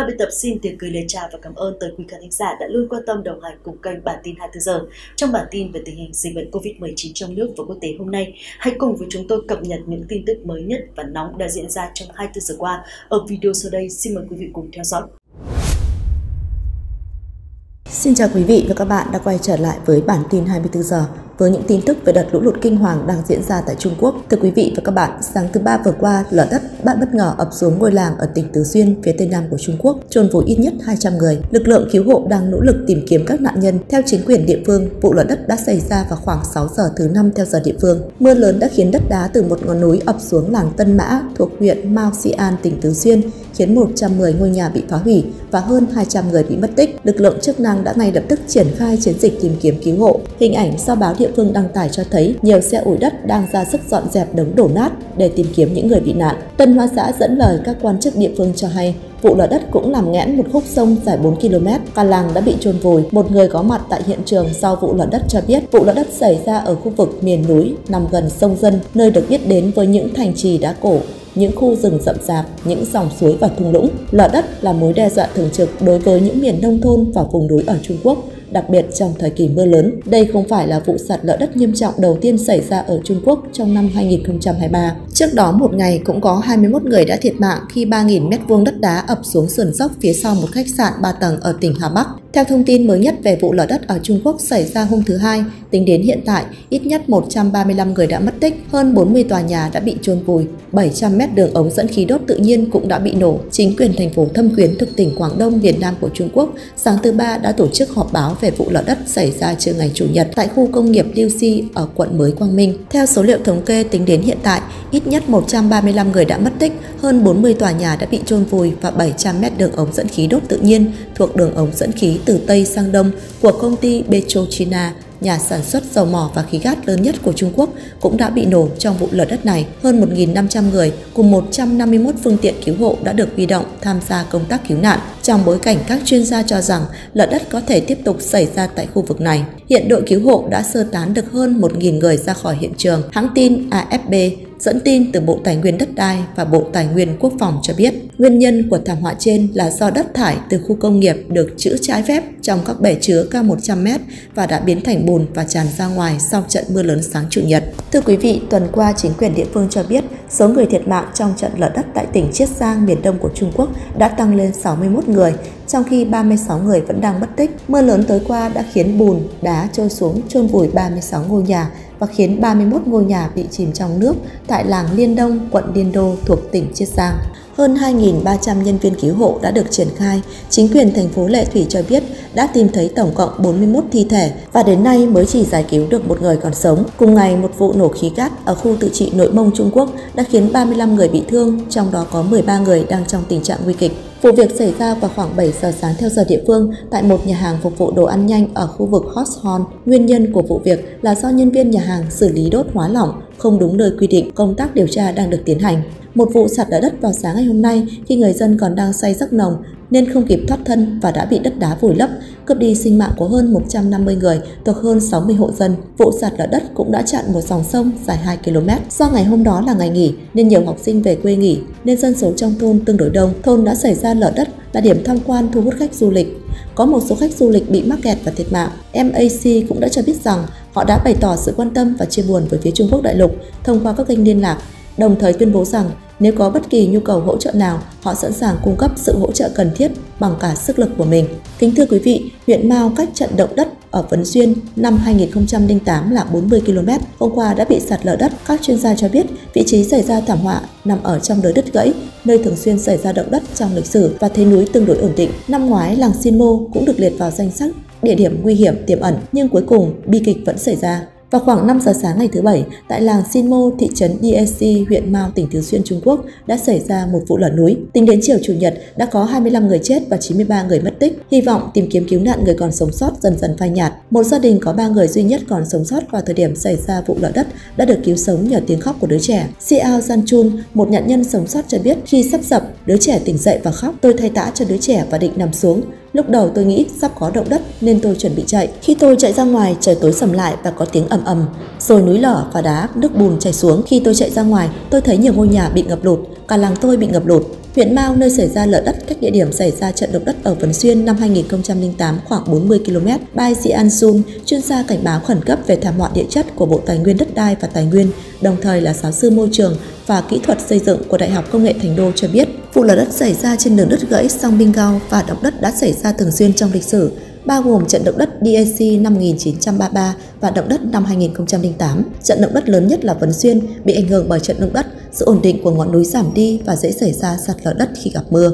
Ban biên tập xin tiếng cười lời chào và cảm ơn tới quý khán thính giả đã luôn quan tâm đồng hành cùng kênh Bản tin 24 giờ. Trong bản tin về tình hình dịch bệnh COVID-19 trong nước và quốc tế hôm nay, hãy cùng với chúng tôi cập nhật những tin tức mới nhất và nóng đã diễn ra trong 24 giờ qua. Ở video sau đây, xin mời quý vị cùng theo dõi. Xin chào quý vị và các bạn đã quay trở lại với bản tin 24 giờ với những tin tức về đợt lũ lụt kinh hoàng đang diễn ra tại Trung Quốc. Thưa quý vị và các bạn, sáng thứ Ba vừa qua, lở đất bất ngờ ập xuống ngôi làng ở tỉnh Tứ Xuyên, phía tây nam của Trung Quốc, chôn vùi ít nhất 200 người. Lực lượng cứu hộ đang nỗ lực tìm kiếm các nạn nhân. Theo chính quyền địa phương, vụ lở đất đã xảy ra vào khoảng 6 giờ thứ Năm theo giờ địa phương. Mưa lớn đã khiến đất đá từ một ngọn núi ập xuống làng Tân Mã thuộc huyện Mao Xian, tỉnh Tứ Xuyên, khiến 110 ngôi nhà bị phá hủy và hơn 200 người bị mất tích. Lực lượng chức năng đã ngay lập tức triển khai chiến dịch tìm kiếm cứu hộ. Hình ảnh do báo địa phương đăng tải cho thấy nhiều xe ủi đất đang ra sức dọn dẹp đống đổ nát để tìm kiếm những người bị nạn. Tân Hoa xã dẫn lời các quan chức địa phương cho hay, vụ lở đất cũng làm nghẽn một khúc sông dài 4 km, cả làng đã bị chôn vùi. Một người có mặt tại hiện trường sau vụ lở đất cho biết, vụ lở đất xảy ra ở khu vực miền núi nằm gần sông Dân, nơi được biết đến với những thành trì đá cổ, những khu rừng rậm rạp, những dòng suối và thung lũng. Lở đất là mối đe dọa thường trực đối với những miền nông thôn và vùng núi ở Trung Quốc, đặc biệt trong thời kỳ mưa lớn. Đây không phải là vụ sạt lở đất nghiêm trọng đầu tiên xảy ra ở Trung Quốc trong năm 2023. Trước đó một ngày cũng có 21 người đã thiệt mạng khi 3.000 m² đất đá ập xuống sườn dốc phía sau một khách sạn 3 tầng ở tỉnh Hà Bắc. Theo thông tin mới nhất về vụ lở đất ở Trung Quốc xảy ra hôm thứ Hai, tính đến hiện tại, ít nhất 135 người đã mất tích, hơn 40 tòa nhà đã bị chôn vùi, 700 mét đường ống dẫn khí đốt tự nhiên cũng đã bị nổ. Chính quyền thành phố Thâm Quyến thuộc tỉnh Quảng Đông, miền Nam của Trung Quốc sáng thứ Ba đã tổ chức họp báo về vụ lở đất xảy ra trưa ngày Chủ nhật tại khu công nghiệp Liêu Si ở quận Mới Quang Minh. Theo số liệu thống kê tính đến hiện tại, ít nhất 135 người đã mất tích, hơn 40 tòa nhà đã bị chôn vùi và 700 mét đường ống dẫn khí đốt tự nhiên thuộc đường ống dẫn khí từ Tây sang Đông của công ty PetroChina, nhà sản xuất dầu mỏ và khí gas lớn nhất của Trung Quốc, cũng đã bị nổ trong vụ lở đất này. Hơn 1.500 người cùng 151 phương tiện cứu hộ đã được huy động tham gia công tác cứu nạn, trong bối cảnh các chuyên gia cho rằng lở đất có thể tiếp tục xảy ra tại khu vực này. Hiện đội cứu hộ đã sơ tán được hơn 1.000 người ra khỏi hiện trường. Hãng tin AFB dẫn tin từ Bộ Tài nguyên Đất đai và Bộ Tài nguyên Quốc phòng cho biết, nguyên nhân của thảm họa trên là do đất thải từ khu công nghiệp được trữ trái phép trong các bể chứa cao 100 m và đã biến thành bùn và tràn ra ngoài sau trận mưa lớn sáng Chủ nhật. Thưa quý vị, tuần qua chính quyền địa phương cho biết số người thiệt mạng trong trận lở đất tại tỉnh Chiết Giang, miền Đông của Trung Quốc đã tăng lên 61 người, trong khi 36 người vẫn đang mất tích. Mưa lớn tối qua đã khiến bùn, đá trôi xuống chôn vùi 36 ngôi nhà và khiến 31 ngôi nhà bị chìm trong nước tại làng Liên Đông, quận Điên Đô thuộc tỉnh Chiết Giang. Hơn 2.300 nhân viên cứu hộ đã được triển khai. Chính quyền thành phố Lệ Thủy cho biết đã tìm thấy tổng cộng 41 thi thể và đến nay mới chỉ giải cứu được một người còn sống. Cùng ngày, một vụ nổ khí gas ở khu tự trị Nội Mông Trung Quốc đã khiến 35 người bị thương, trong đó có 13 người đang trong tình trạng nguy kịch. Vụ việc xảy ra vào khoảng 7 giờ sáng theo giờ địa phương tại một nhà hàng phục vụ đồ ăn nhanh ở khu vực Hosthorn. Nguyên nhân của vụ việc là do nhân viên nhà hàng xử lý đốt hóa lỏng không đúng nơi quy định. Công tác điều tra đang được tiến hành. Một vụ sạt lở đất vào sáng ngày hôm nay khi người dân còn đang say giấc nồng nên không kịp thoát thân và đã bị đất đá vùi lấp, cướp đi sinh mạng của hơn 150 người thuộc hơn 60 hộ dân. Vụ sạt lở đất cũng đã chặn một dòng sông dài 2 km. Do ngày hôm đó là ngày nghỉ nên nhiều học sinh về quê nghỉ nên dân số trong thôn tương đối đông. Thôn đã xảy ra lở đất là điểm tham quan thu hút khách du lịch. Có một số khách du lịch bị mắc kẹt và thiệt mạng. MAC cũng đã cho biết rằng họ đã bày tỏ sự quan tâm và chia buồn với phía Trung Quốc đại lục thông qua các kênh liên lạc, đồng thời tuyên bố rằng nếu có bất kỳ nhu cầu hỗ trợ nào, họ sẵn sàng cung cấp sự hỗ trợ cần thiết bằng cả sức lực của mình. Kính thưa quý vị, huyện Mao cách trận động đất ở Vân Xuyên năm 2008 là 40 km. Hôm qua đã bị sạt lở đất. Các chuyên gia cho biết vị trí xảy ra thảm họa nằm ở trong đới đất gãy, nơi thường xuyên xảy ra động đất trong lịch sử và thế núi tương đối ổn định. Năm ngoái, làng Xinmo cũng được liệt vào danh sách địa điểm nguy hiểm tiềm ẩn, nhưng cuối cùng bi kịch vẫn xảy ra. Vào khoảng 5 giờ sáng ngày thứ Bảy, tại làng Xinmo, thị trấn Yexi, huyện Mao, tỉnh Tứ Xuyên, Trung Quốc đã xảy ra một vụ lở núi. Tính đến chiều Chủ nhật, đã có 25 người chết và 93 người mất tích. Hy vọng tìm kiếm cứu nạn người còn sống sót dần dần phai nhạt. Một gia đình có 3 người duy nhất còn sống sót vào thời điểm xảy ra vụ lở đất đã được cứu sống nhờ tiếng khóc của đứa trẻ. Xiao Zhan Chun, một nạn nhân sống sót cho biết, khi sắp sập, đứa trẻ tỉnh dậy và khóc. Tôi thay tã cho đứa trẻ và định nằm xuống. Lúc đầu tôi nghĩ sắp có động đất nên tôi chuẩn bị chạy. Khi tôi chạy ra ngoài, trời tối sầm lại và có tiếng ầm ầm, rồi núi lở và đá, nước bùn chảy xuống. Khi tôi chạy ra ngoài, tôi thấy nhiều ngôi nhà bị ngập lụt, cả làng tôi bị ngập lụt. huyện Mao, nơi xảy ra lở đất cách địa điểm xảy ra trận động đất ở Vân Xuyên năm 2008 khoảng 40 km. Bai Sĩ An Xung, chuyên gia cảnh báo khẩn cấp về thảm họa địa chất của Bộ Tài nguyên Đất đai và Tài nguyên, đồng thời là giáo sư môi trường và kỹ thuật xây dựng của Đại học Công nghệ Thành đô cho biết, vụ lở đất xảy ra trên đường đứt gãy Songbingao và động đất đã xảy ra thường xuyên trong lịch sử, bao gồm trận động đất Yexi năm 1933 và động đất năm 2008. Trận động đất lớn nhất là Vân Xuyên bị ảnh hưởng bởi trận động đất, sự ổn định của ngọn núi giảm đi và dễ xảy ra sạt lở đất khi gặp mưa.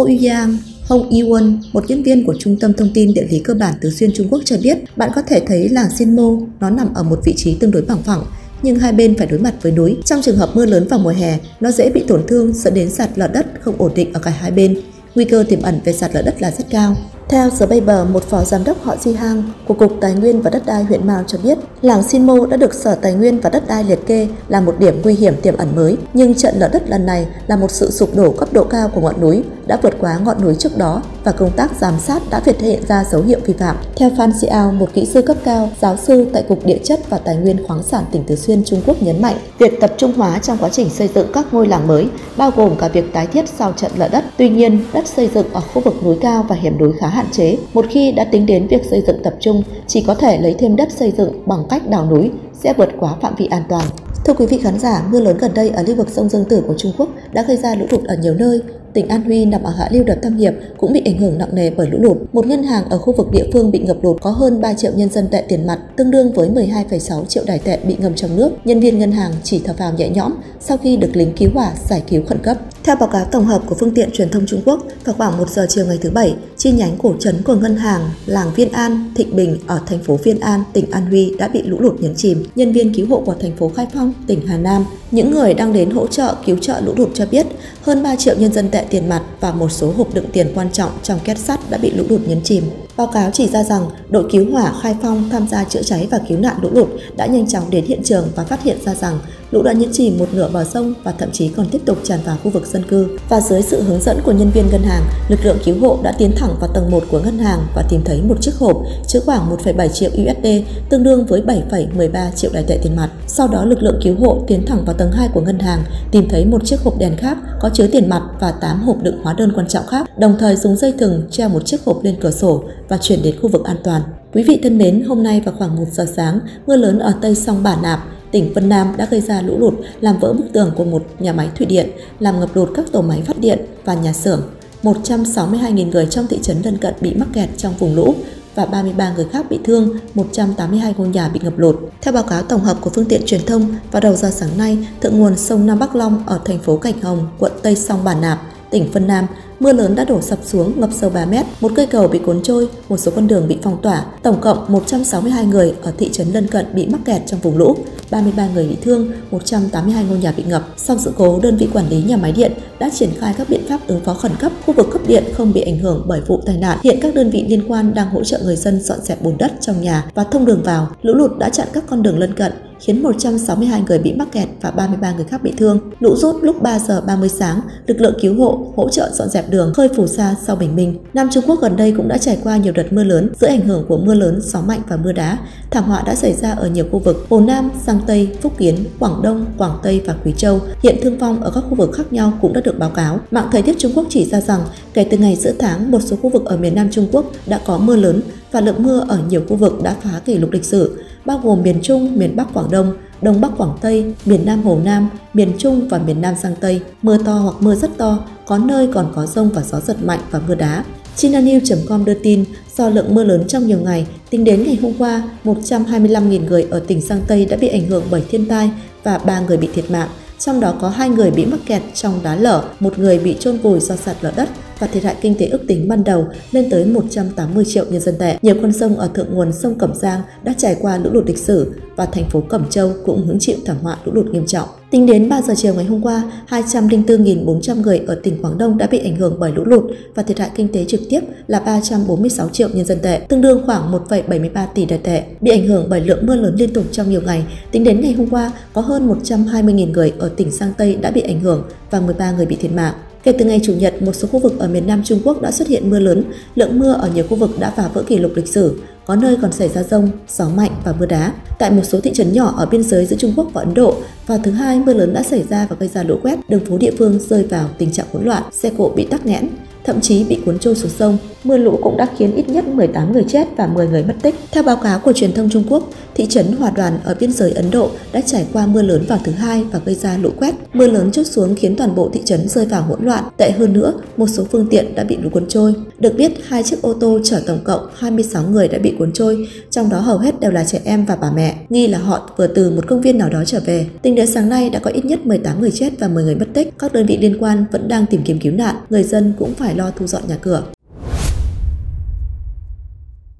Ouyang Hongyuan, một nhân viên của Trung tâm Thông tin Địa lý Cơ bản Tứ Xuyên Trung Quốc cho biết, bạn có thể thấy làng Xinmo, nó nằm ở một vị trí tương đối bằng phẳng, nhưng hai bên phải đối mặt với núi. Trong trường hợp mưa lớn vào mùa hè, nó dễ bị tổn thương dẫn đến sạt lở đất không ổn định ở cả hai bên. Nguy cơ tiềm ẩn về sạt lở đất là rất cao. Theo The Paper, một phó giám đốc họ Di Hang của Cục Tài nguyên và Đất đai huyện Mao cho biết, làng Xinmo đã được Sở Tài nguyên và Đất đai liệt kê là một điểm nguy hiểm tiềm ẩn mới, nhưng trận lở đất lần này là một sự sụp đổ cấp độ cao của ngọn núi, đã vượt quá ngọn núi trước đó và công tác giám sát đã phát hiện ra dấu hiệu vi phạm. Theo Fan Xiao, một kỹ sư cấp cao, giáo sư tại Cục Địa chất và Tài nguyên khoáng sản tỉnh Tứ Xuyên Trung Quốc nhấn mạnh, việc tập trung hóa trong quá trình xây dựng các ngôi làng mới bao gồm cả việc tái thiết sau trận lở đất. Tuy nhiên, đất xây dựng ở khu vực núi cao và hiểm núi khá hạn chế. Một khi đã tính đến việc xây dựng tập trung, chỉ có thể lấy thêm đất xây dựng bằng cách đào núi sẽ vượt quá phạm vi an toàn. Thưa quý vị khán giả, mưa lớn gần đây ở lưu vực sông Dương Tử của Trung Quốc đã gây ra lũ lụt ở nhiều nơi. Tỉnh An Huy nằm ở hạ lưu đập Tam Hiệp cũng bị ảnh hưởng nặng nề bởi lũ lụt. Một ngân hàng ở khu vực địa phương bị ngập lụt, có hơn 3 triệu nhân dân tệ tiền mặt, tương đương với 12,6 triệu Đài tệ bị ngâm trong nước. Nhân viên ngân hàng chỉ thở phào nhẹ nhõm sau khi được lính cứu hỏa giải cứu khẩn cấp. Theo báo cáo tổng hợp của phương tiện truyền thông Trung Quốc, vào khoảng 1 giờ chiều ngày thứ Bảy, chi nhánh cổ trấn của ngân hàng làng Viên An, Thịnh Bình ở thành phố Viên An, tỉnh An Huy đã bị lũ lụt nhấn chìm. Nhân viên cứu hộ của thành phố Khai Phong, tỉnh Hà Nam, những người đang đến hỗ trợ cứu trợ lũ lụt cho biết, hơn 3 triệu nhân dân tệ tiền mặt và một số hộp đựng tiền quan trọng trong két sắt đã bị lũ lụt nhấn chìm. Báo cáo chỉ ra rằng, đội cứu hỏa Khai Phong tham gia chữa cháy và cứu nạn lũ lụt đã nhanh chóng đến hiện trường và phát hiện ra rằng lũ đã nhấn chìm một nửa bờ sông và thậm chí còn tiếp tục tràn vào khu vực dân cư. Và dưới sự hướng dẫn của nhân viên ngân hàng, lực lượng cứu hộ đã tiến thẳng vào tầng 1 của ngân hàng và tìm thấy một chiếc hộp chứa khoảng 1,7 triệu USD, tương đương với 7,13 triệu Đài tệ tiền mặt. Sau đó, lực lượng cứu hộ tiến thẳng vào tầng 2 của ngân hàng, tìm thấy một chiếc hộp đèn khác có chứa tiền mặt và 8 hộp đựng hóa đơn quan trọng khác, đồng thời dùng dây thừng treo một chiếc hộp lên cửa sổ và chuyển đến khu vực an toàn. Quý vị thân mến, hôm nay vào khoảng 1 giờ sáng, mưa lớn ở Tây Sông Bản Nạp, tỉnh Vân Nam đã gây ra lũ lụt, làm vỡ bức tường của một nhà máy thủy điện, làm ngập lụt các tổ máy phát điện và nhà xưởng. 162.000 người trong thị trấn lân cận bị mắc kẹt trong vùng lũ và 33 người khác bị thương, 182 ngôi nhà bị ngập lụt. Theo báo cáo tổng hợp của phương tiện truyền thông, vào đầu giờ sáng nay, thượng nguồn sông Nam Bắc Long ở thành phố Cảnh Hồng, quận Tây Sông Bản Nạp, tỉnh Vân Nam, mưa lớn đã đổ sập xuống, ngập sâu 3 mét, một cây cầu bị cuốn trôi, một số con đường bị phong tỏa. Tổng cộng 162 người ở thị trấn lân cận bị mắc kẹt trong vùng lũ, 33 người bị thương, 182 ngôi nhà bị ngập. Sau sự cố, đơn vị quản lý nhà máy điện đã triển khai các biện pháp ứng phó khẩn cấp, khu vực cấp điện không bị ảnh hưởng bởi vụ tai nạn. Hiện các đơn vị liên quan đang hỗ trợ người dân dọn dẹp bùn đất trong nhà và thông đường vào. Lũ lụt đã chặn các con đường lân cận, khiến 162 người bị mắc kẹt và 33 người khác bị thương. Lũ rút lúc 3 giờ 30 sáng, lực lượng cứu hộ hỗ trợ dọn dẹp đường, khơi phù sa sau bình minh. Nam Trung Quốc gần đây cũng đã trải qua nhiều đợt mưa lớn. Dưới ảnh hưởng của mưa lớn, gió mạnh và mưa đá, thảm họa đã xảy ra ở nhiều khu vực Hồ Nam, Giang Tây, Phúc Kiến, Quảng Đông, Quảng Tây và Quý Châu. Hiện thương vong ở các khu vực khác nhau cũng đã được báo cáo. Mạng thời tiết Trung Quốc chỉ ra rằng, kể từ ngày giữa tháng, một số khu vực ở miền Nam Trung Quốc đã có mưa lớn và lượng mưa ở nhiều khu vực đã phá kỷ lục lịch sử, bao gồm miền Trung, miền Bắc Quảng Đông, Đông Bắc Quảng Tây, miền Nam Hồ Nam, miền Trung và miền Nam Giang Tây. Mưa to hoặc mưa rất to, có nơi còn có dông và gió giật mạnh và mưa đá. Chinanews.com đưa tin, do lượng mưa lớn trong nhiều ngày, tính đến ngày hôm qua, 125.000 người ở tỉnh Giang Tây đã bị ảnh hưởng bởi thiên tai và 3 người bị thiệt mạng. Trong đó có 2 người bị mắc kẹt trong đá lở, 1 người bị chôn vùi do sạt lở đất và thiệt hại kinh tế ước tính ban đầu lên tới 180 triệu nhân dân tệ. Nhiều con sông ở thượng nguồn sông Cẩm Giang đã trải qua lũ lụt lịch sử và thành phố Cẩm Châu cũng hứng chịu thảm họa lũ lụt nghiêm trọng. Tính đến 3 giờ chiều ngày hôm qua, 204.400 người ở tỉnh Quảng Đông đã bị ảnh hưởng bởi lũ lụt và thiệt hại kinh tế trực tiếp là 346 triệu nhân dân tệ, tương đương khoảng 1,73 tỷ Đài tệ. Bị ảnh hưởng bởi lượng mưa lớn liên tục trong nhiều ngày, tính đến ngày hôm qua, có hơn 120.000 người ở tỉnh Giang Tây đã bị ảnh hưởng và 13 người bị thiệt mạng. Kể từ ngày Chủ nhật, một số khu vực ở miền Nam Trung Quốc đã xuất hiện mưa lớn, lượng mưa ở nhiều khu vực đã phá vỡ kỷ lục lịch sử. có nơi còn xảy ra dông, gió mạnh và mưa đá. Tại một số thị trấn nhỏ ở biên giới giữa Trung Quốc và Ấn Độ, vào thứ Hai mưa lớn đã xảy ra và gây ra lũ quét, đường phố địa phương rơi vào tình trạng hỗn loạn, xe cộ bị tắc nghẽn, thậm chí bị cuốn trôi xuống sông. Mưa lũ cũng đã khiến ít nhất 18 người chết và 10 người mất tích. Theo báo cáo của truyền thông Trung Quốc, thị trấn Hòa Đoàn ở biên giới Ấn Độ đã trải qua mưa lớn vào thứ Hai và gây ra lũ quét. Mưa lớn trút xuống khiến toàn bộ thị trấn rơi vào hỗn loạn. Tệ hơn nữa, một số phương tiện đã bị lũ cuốn trôi. Được biết, 2 chiếc ô tô chở tổng cộng 26 người đã bị cuốn trôi, trong đó hầu hết đều là trẻ em và bà mẹ, nghi là họ vừa từ một công viên nào đó trở về. Tính đến sáng nay đã có ít nhất 18 người chết và 10 người mất tích. Các đơn vị liên quan vẫn đang tìm kiếm cứu nạn, người dân cũng phải lo thu dọn nhà cửa.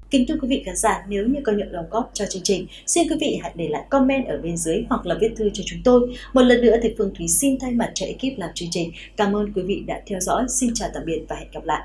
Kính thưa quý vị khán giả, nếu như có những đóng góp cho chương trình, xin quý vị hãy để lại comment ở bên dưới hoặc là viết thư cho chúng tôi. Một lần nữa thì Phương Thúy xin thay mặt cho ekip làm chương trình. Cảm ơn quý vị đã theo dõi. Xin chào tạm biệt và hẹn gặp lại.